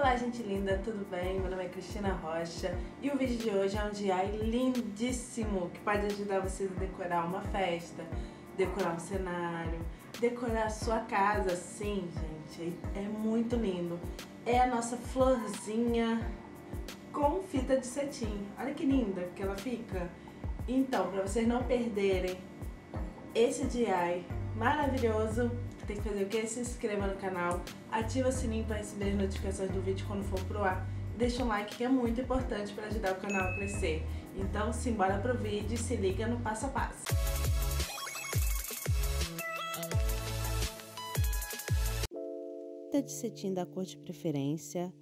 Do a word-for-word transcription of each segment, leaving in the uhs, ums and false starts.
Olá gente linda, tudo bem? Meu nome é Cristina Rocha e o vídeo de hoje é um D I Y lindíssimo que pode ajudar vocês a decorar uma festa, decorar um cenário, decorar a sua casa. Sim, gente, é muito lindo. É a nossa florzinha com fita de cetim. Olha que linda que ela fica. Então, para vocês não perderem esse D I Y maravilhoso, tem que fazer o que? Se inscreva no canal, ativa o sininho para receber as notificações do vídeo quando for pro ar. Deixa um like que é muito importante para ajudar o canal a crescer. Então simbora pro vídeo e se liga no passo a passo. Fita de cetim da cor de preferência,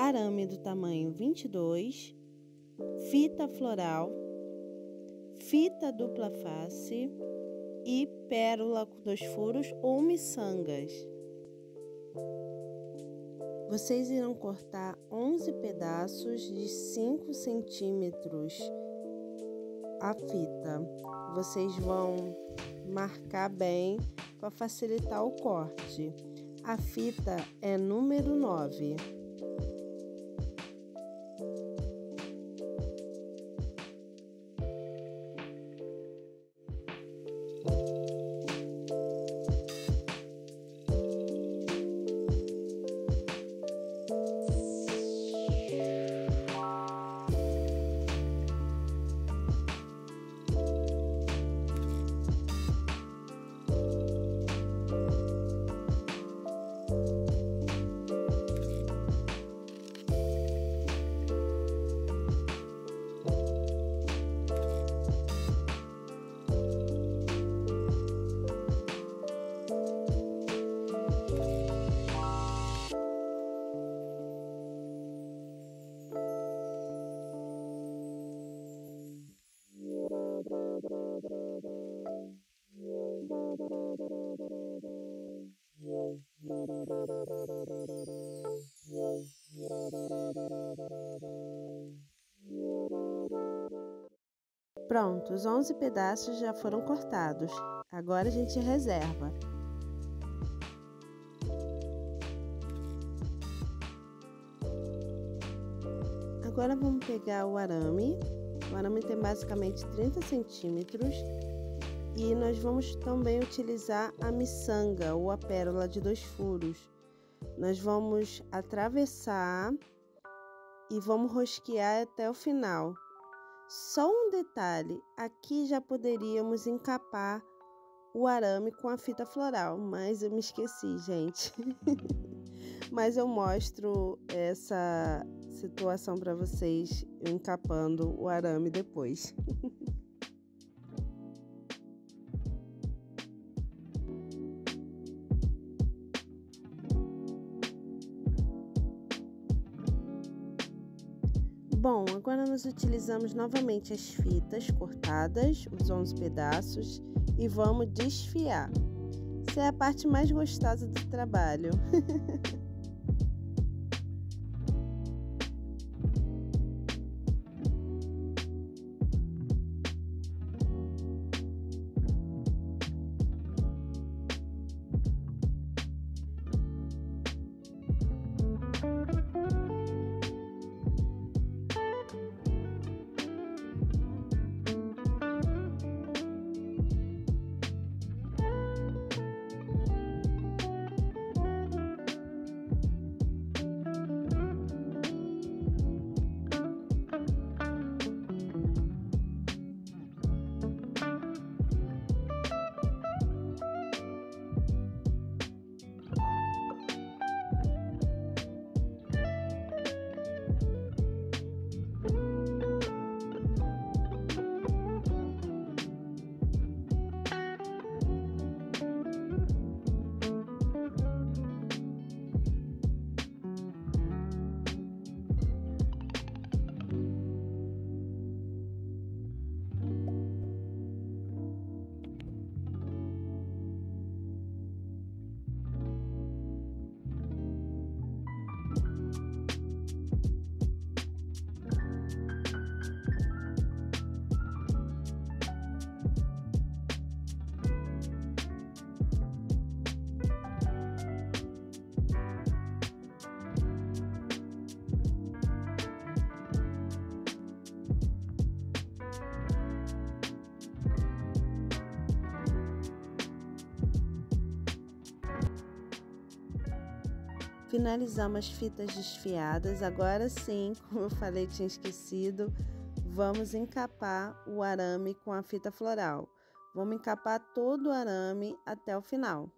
arame do tamanho vinte e dois, fita floral, fita dupla face e pérola com dois furos ou miçangas. Vocês irão cortar onze pedaços de cinco centímetros a fita. Vocês vão marcar bem para facilitar o corte. A fita é número nove. Pronto, os onze pedaços já foram cortados. Agora a gente reserva. Agora vamos pegar o arame. O arame tem basicamente trinta centímetros. E nós vamos também utilizar a miçanga ou a pérola de dois furos. Nós vamos atravessar e vamos rosquear até o final. Só um detalhe, aqui já poderíamos encapar o arame com a fita floral, mas eu me esqueci, gente. Mas eu mostro essa situação para vocês, eu encapando o arame depois. Bom, agora nós utilizamos novamente as fitas cortadas, os onze pedaços, e vamos desfiar. Essa é a parte mais gostosa do trabalho. Finalizamos as fitas desfiadas. Agora sim, como eu falei, tinha esquecido, vamos encapar o arame com a fita floral. Vamos encapar todo o arame até o final.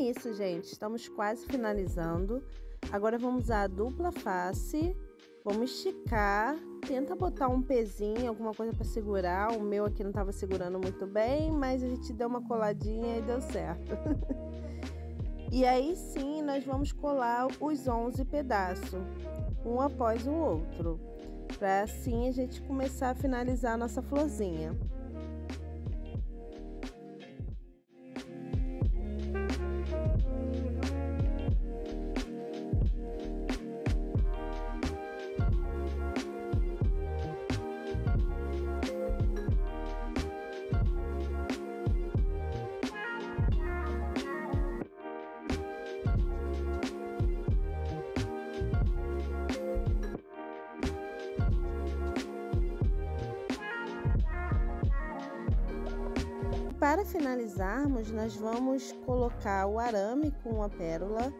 Isso, gente, estamos quase finalizando. Agora vamos usar a dupla face, vamos esticar, tenta botar um pezinho, alguma coisa para segurar. O meu aqui não estava segurando muito bem, mas a gente deu uma coladinha e deu certo. E aí sim nós vamos colar os onze pedaços, um após o outro, para assim a gente começar a finalizar a nossa florzinha. Para finalizarmos, nós vamos colocar o arame com a pérola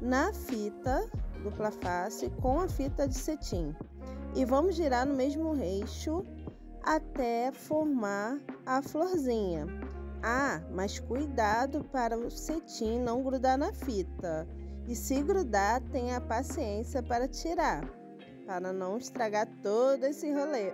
na fita dupla face com a fita de cetim e vamos girar no mesmo eixo até formar a florzinha. Ah, mas cuidado para o cetim não grudar na fita, e se grudar, tenha paciência para tirar, para não estragar todo esse rolê.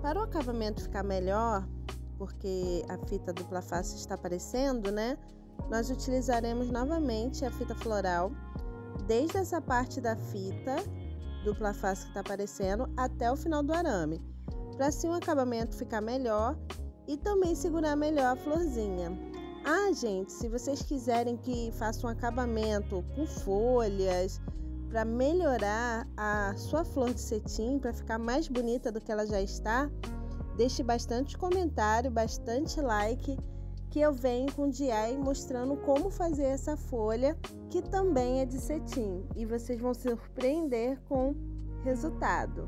Para o acabamento ficar melhor, porque a fita dupla face está aparecendo, né? Nós utilizaremos novamente a fita floral, desde essa parte da fita dupla face que está aparecendo até o final do arame, para assim o acabamento ficar melhor e também segurar melhor a florzinha. Ah, gente, se vocês quiserem que faça um acabamento com folhas, para melhorar a sua flor de cetim, para ficar mais bonita do que ela já está, deixe bastante comentário, bastante like, que eu venho com o D I Y mostrando como fazer essa folha, que também é de cetim, e vocês vão se surpreender com o resultado.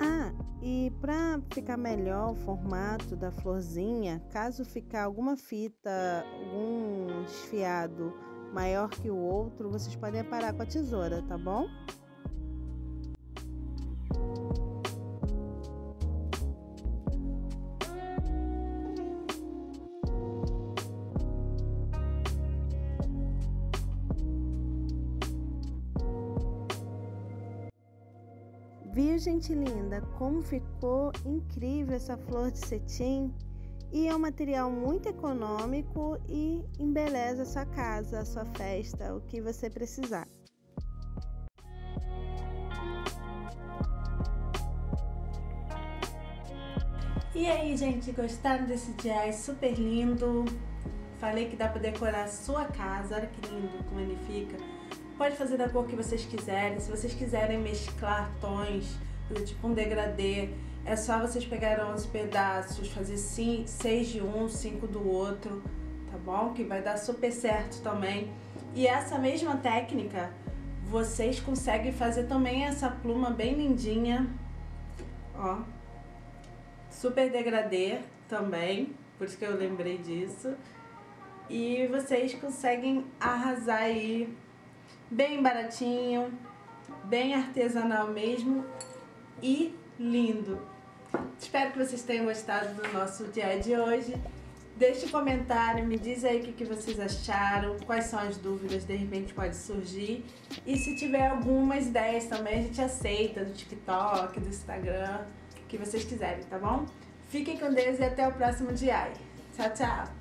Ah, e para ficar melhor o formato da florzinha, caso ficar alguma fita, algum desfiado maior que o outro, vocês podem aparar com a tesoura, tá bom? Viu, gente linda, como ficou incrível essa flor de cetim? E é um material muito econômico e embeleza a sua casa, a sua festa, o que você precisar. E aí, gente, gostaram desse D I Y super lindo? Falei que dá para decorar a sua casa, olha que lindo como ele fica. Pode fazer da cor que vocês quiserem, se vocês quiserem mesclar tons, fazer tipo um degradê, é só vocês pegarem onze pedaços, fazer seis de um, cinco do outro, tá bom? Que vai dar super certo também. E essa mesma técnica, vocês conseguem fazer também essa pluma bem lindinha, ó, super degradê também, por isso que eu lembrei disso. E vocês conseguem arrasar aí, bem baratinho, bem artesanal mesmo e lindo. Espero que vocês tenham gostado do nosso dia de hoje. Deixe um comentário, me diz aí o que, que vocês acharam, quais são as dúvidas, de repente pode surgir. E se tiver algumas ideias também, a gente aceita do TikTok, do Instagram, o que vocês quiserem, tá bom? Fiquem com Deus e até o próximo dia. Tchau, tchau!